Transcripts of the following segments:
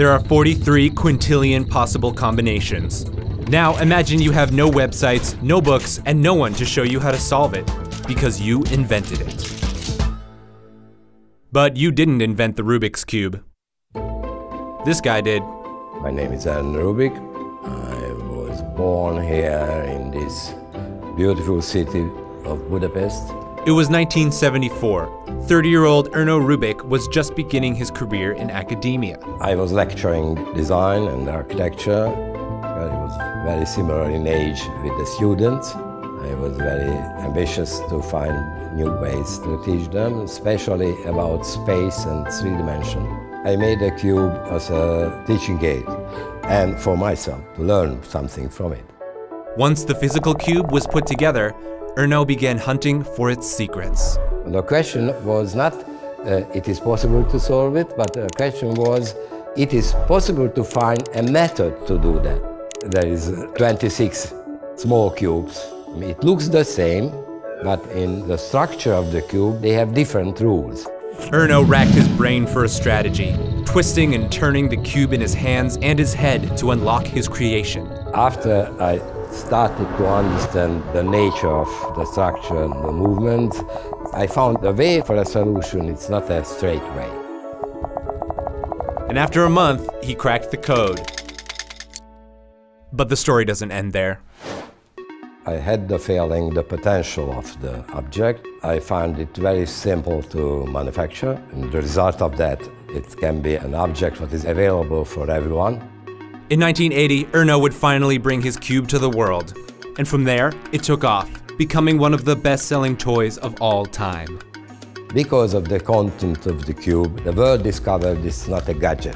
There are 43 quintillion possible combinations. Now imagine you have no websites, no books, and no one to show you how to solve it, because you invented it. But you didn't invent the Rubik's Cube. This guy did. My name is Ernő Rubik. I was born here in this beautiful city of Budapest. It was 1974. 30-year-old Ernő Rubik was just beginning his career in academia. I was lecturing design and architecture. I was very similar in age with the students. I was very ambitious to find new ways to teach them, especially about space and three dimension. I made a cube as a teaching aid and for myself to learn something from it. Once the physical cube was put together, Ernő began hunting for its secrets. The question was not, it is possible to solve it, but the question was, it is possible to find a method to do that. There is 26 small cubes. It looks the same, but in the structure of the cube, they have different rules. Ernő racked his brain for a strategy, twisting and turning the cube in his hands and his head to unlock his creation. After I started to understand the nature of the structure and the movement, I found a way for a solution. It's not a straight way. And after a month, he cracked the code. But the story doesn't end there. I had the feeling, the potential of the object. I found it very simple to manufacture, and the result of that, it can be an object that is available for everyone. In 1980, Ernő would finally bring his cube to the world. And from there, it took off, becoming one of the best-selling toys of all time. Because of the content of the cube, the world discovered it's not a gadget.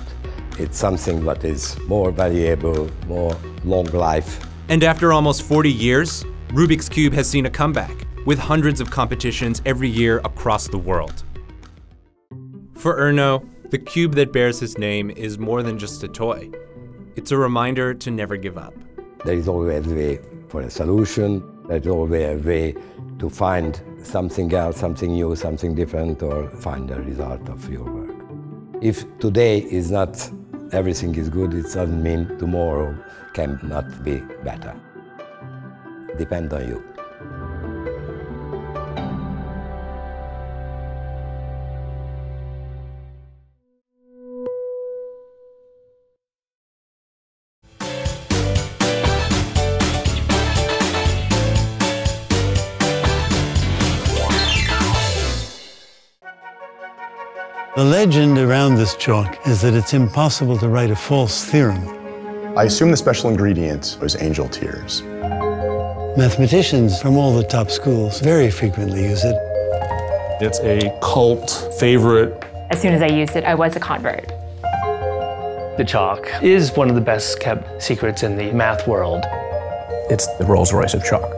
It's something that is more valuable, more long life. And after almost 40 years, Rubik's Cube has seen a comeback, with hundreds of competitions every year across the world. For Ernő, the cube that bears his name is more than just a toy. It's a reminder to never give up. There is always a way for a solution. There's always a way to find something else, something new, something different, or find the result of your work. If today is not everything is good, it doesn't mean tomorrow cannot be better. Depends on you. The legend around this chalk is that it's impossible to write a false theorem. I assume the special ingredient was angel tears. Mathematicians from all the top schools very frequently use it. It's a cult favorite. As soon as I used it, I was a convert. The chalk is one of the best kept secrets in the math world. It's the Rolls-Royce of chalk.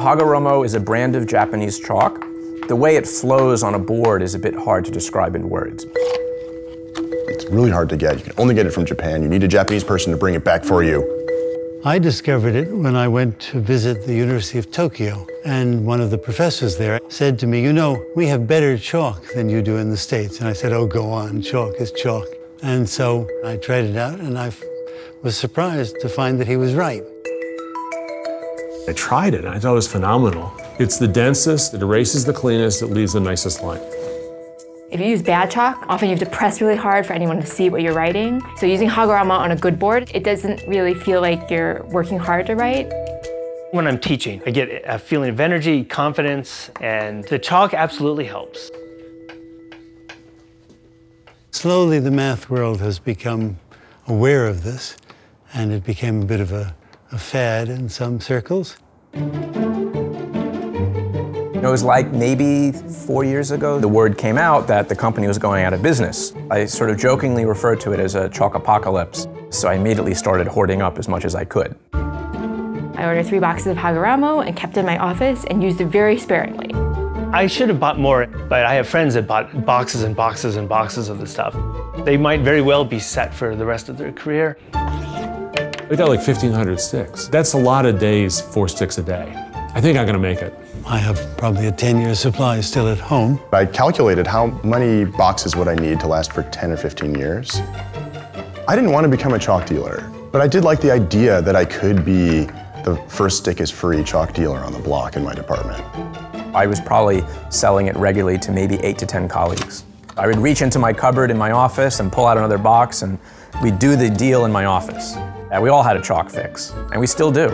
Hagoromo is a brand of Japanese chalk. The way it flows on a board is a bit hard to describe in words. It's really hard to get. You can only get it from Japan. You need a Japanese person to bring it back for you. I discovered it when I went to visit the University of Tokyo, and one of the professors there said to me, you know, we have better chalk than you do in the States. And I said, oh, go on, chalk is chalk. And so I tried it out, and I was surprised to find that he was right. I tried it, and I thought it was phenomenal. It's the densest, it erases the cleanest, it leaves the nicest line. If you use bad chalk, often you have to press really hard for anyone to see what you're writing. So using Hagoromo on a good board, it doesn't really feel like you're working hard to write. When I'm teaching, I get a feeling of energy, confidence, and the chalk absolutely helps. Slowly, the math world has become aware of this, and it became a bit of a fad in some circles. It was like maybe 4 years ago, the word came out that the company was going out of business. I sort of jokingly referred to it as a chalk apocalypse, so I immediately started hoarding up as much as I could. I ordered 3 boxes of Hagoromo and kept it in my office and used it very sparingly. I should have bought more, but I have friends that bought boxes and boxes and boxes of this stuff. They might very well be set for the rest of their career. We got like 1,500 sticks. That's a lot of days for sticks a day. I think I'm gonna make it. I have probably a 10-year supply still at home. I calculated how many boxes would I need to last for 10 or 15 years. I didn't want to become a chalk dealer, but I did like the idea that I could be the first stick is free chalk dealer on the block in my department. I was probably selling it regularly to maybe 8 to 10 colleagues. I would reach into my cupboard in my office and pull out another box, and we'd do the deal in my office. And we all had a chalk fix, and we still do.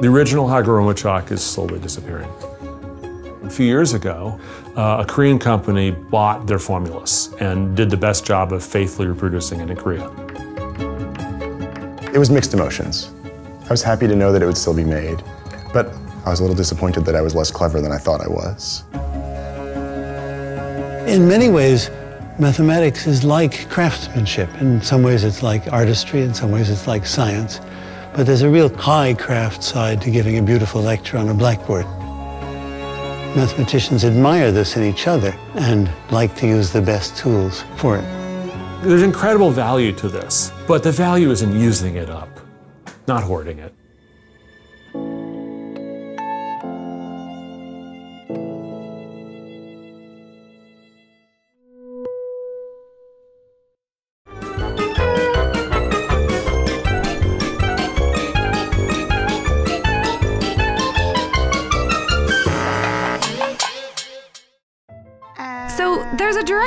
The original Hagoromo chalk is slowly disappearing. A few years ago, a Korean company bought their formulas and did the best job of faithfully reproducing it in Korea. It was mixed emotions. I was happy to know that it would still be made, but I was a little disappointed that I was less clever than I thought I was. In many ways, mathematics is like craftsmanship. In some ways it's like artistry, in some ways it's like science. But there's a real high craft side to giving a beautiful lecture on a blackboard. Mathematicians admire this in each other and like to use the best tools for it. There's incredible value to this, but the value is in using it up, not hoarding it.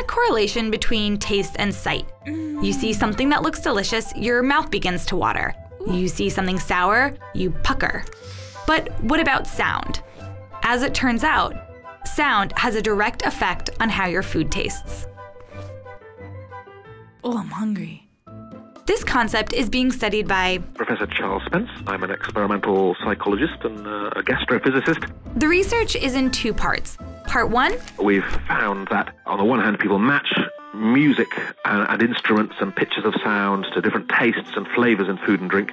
Correlation between taste and sight. You see something that looks delicious, your mouth begins to water. You see something sour, you pucker. But what about sound? As it turns out, sound has a direct effect on how your food tastes. Oh, I'm hungry. This concept is being studied by Professor Charles Spence. I'm an experimental psychologist and a gastrophysicist. The research is in two parts. Part one. We've found that on the one hand, people match music and instruments and pitches of sound to different tastes and flavors in food and drink.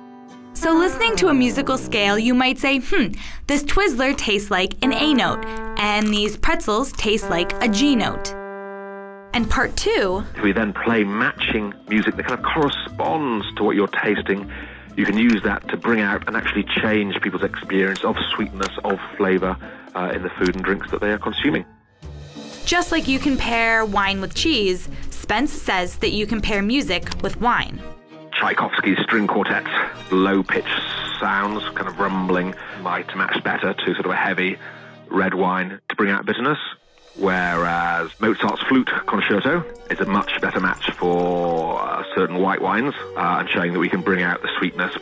So listening to a musical scale, you might say, this Twizzler tastes like an A note, and these pretzels taste like a G note. And part two. If we then play matching music that kind of corresponds to what you're tasting, you can use that to bring out and actually change people's experience of sweetness, of flavor in the food and drinks that they are consuming. Just like you can pair wine with cheese, Spence says that you can pair music with wine. Tchaikovsky's string quartets, low-pitched sounds, kind of rumbling, might match better to sort of a heavy red wine to bring out bitterness. Whereas Mozart's flute concerto is a much better match for certain white wines and showing that we can bring out the sweetness.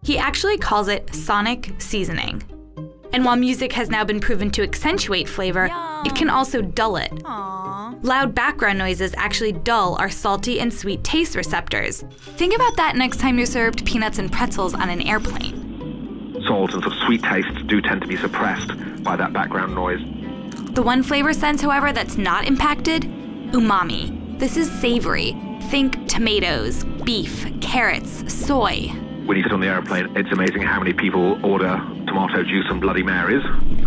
He actually calls it sonic seasoning. And while music has now been proven to accentuate flavor, it can also dull it. Aww. Loud background noises actually dull our salty and sweet taste receptors. Think about that next time you're served peanuts and pretzels on an airplane. Salt and sort of sweet tastes do tend to be suppressed by that background noise. The one flavor sense, however, that's not impacted? Umami. This is savory. Think tomatoes, beef, carrots, soy. When you sit on the airplane, it's amazing how many people order tomato juice and Bloody Marys.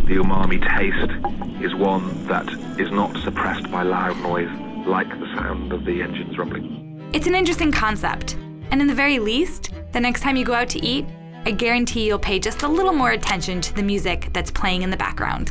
The umami taste is one that is not suppressed by loud noise, like the sound of the engines rumbling. It's an interesting concept. And in the very least, the next time you go out to eat, I guarantee you'll pay just a little more attention to the music that's playing in the background.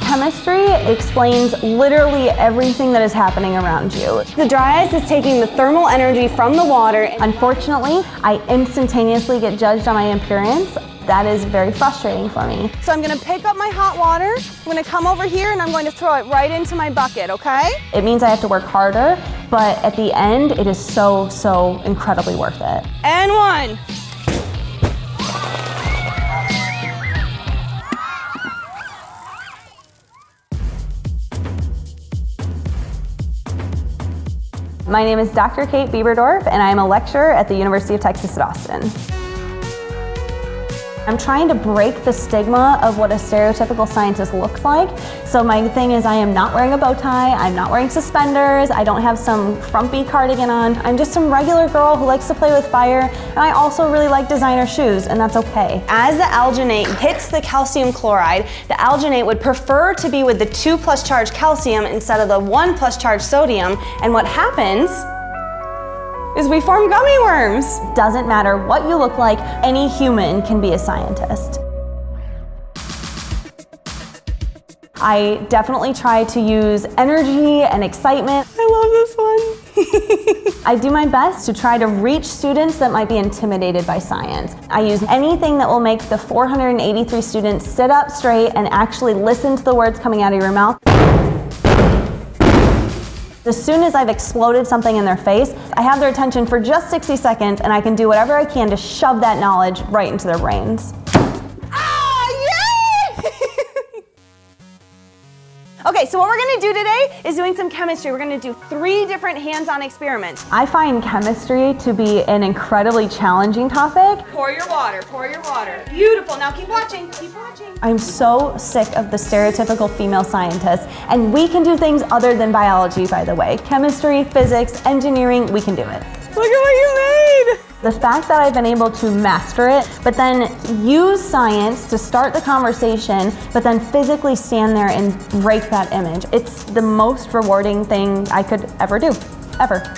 Chemistry explains literally everything that is happening around you. The dry ice is taking the thermal energy from the water. Unfortunately, I instantaneously get judged on my appearance. That is very frustrating for me. So I'm gonna pick up my hot water, I'm gonna come over here and I'm going to throw it right into my bucket, okay? It means I have to work harder, but at the end, it is so, so incredibly worth it. And one. My name is Dr. Kate Bieberdorf, and I am a lecturer at the University of Texas at Austin. I'm trying to break the stigma of what a stereotypical scientist looks like. So my thing is I am not wearing a bow tie, I'm not wearing suspenders, I don't have some frumpy cardigan on. I'm just some regular girl who likes to play with fire, and I also really like designer shoes, and that's okay. As the alginate hits the calcium chloride, the alginate would prefer to be with the 2 plus charge calcium instead of the 1 plus charge sodium, and what happens is we form gummy worms. Doesn't matter what you look like, any human can be a scientist. I definitely try to use energy and excitement. I love this one. I do my best to try to reach students that might be intimidated by science. I use anything that will make the 483 students sit up straight and actually listen to the words coming out of your mouth. As soon as I've exploded something in their face, I have their attention for just 60 seconds and I can do whatever I can to shove that knowledge right into their brains. Ah, yay! Okay, so what we're gonna do today is doing some chemistry. We're gonna do 3 different hands-on experiments. I find chemistry to be an incredibly challenging topic. Pour your water, pour your water. Beautiful, now keep watching, keep watching. I'm so sick of the stereotypical female scientist, and we can do things other than biology, by the way. Chemistry, physics, engineering, we can do it. Look at what you made! The fact that I've been able to master it, but then use science to start the conversation, but then physically stand there and break that image. It's the most rewarding thing I could ever do, ever.